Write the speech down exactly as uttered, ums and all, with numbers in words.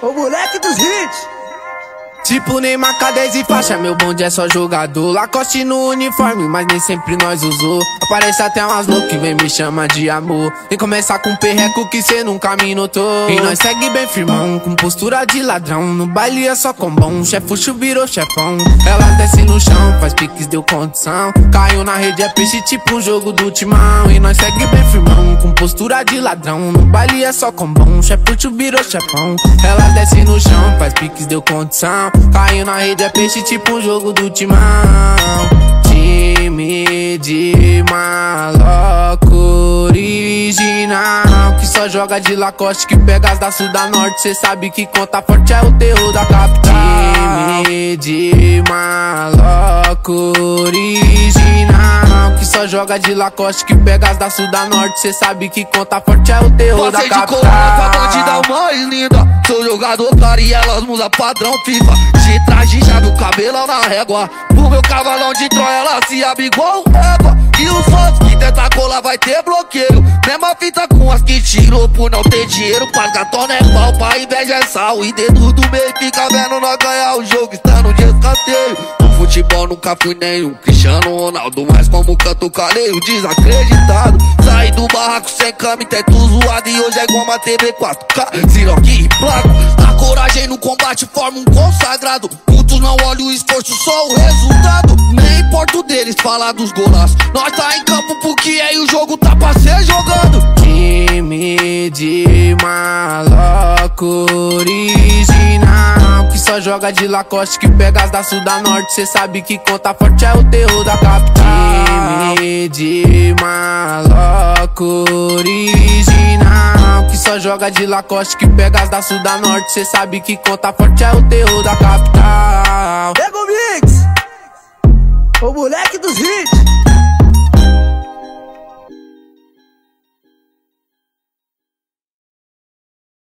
O moleque dos hits. Tipo Neymar, dez e faixa, meu bonde é só jogador. Lacoste no uniforme, mas nem sempre nós usou. Aparece até umas loucas que vem me chamar de amor. Vem começar com um perreco que cê nunca me notou. E nós segue bem firmão, com postura de ladrão. No baile é só combão, chefucho virou chefão. Ela desce no chão, faz piques, deu condição. Caiu na rede, é peixe, tipo um jogo do timão. E nós segue bem firmão, com postura de ladrão. No baile é só combão, chefucho virou chefão. Ela desce no chão, faz piques, deu condição. Caiu na rede, é peixe, tipo um jogo do timão. Time de maloco original, que só joga de Lacoste, que pega as da sul da norte. Cê sabe que conta forte é o terror da capital. Time de maloco original, que só joga de Lacoste, que pega as da sul da norte. Cê sabe que conta forte é o terror da capital. Passei de coroa com a bandida mais linda, sou jogador claro e elas musa padrão FIFA. De traje já do cabelo na régua, pro meu cavalão de Troia ela se abre igual égua. E os outros que tenta colar vai ter bloqueio. Mesma fita com as que tirou por não ter dinheiro. Pras gatona é pau, pra inveja é sal. E dentro do meio fica vendo nós ganhar o jogo, está no descanteio. No futebol nunca fui nenhum Cristiano Ronaldo, mas como canto caleio desacreditado. Saí do barraco sem cama e teto zoado, e hoje é Goma T V quatro K, Ziroki e Plato. A coragem no combate forma um consagrado. Muitos não olham o esforço, só o resultado. Nem importa deles falar dos golaços, nós tá em campo porque aí o jogo tá pra ser jogando. Time de maloco original, que só joga de Lacoste, que pega as da sul da norte. Cê sabe que conta forte é o terror da capital. Time de maloco original, que só joga de Lacoste, que pega as da sul da norte. Cê sabe que conta forte é o terror da capital.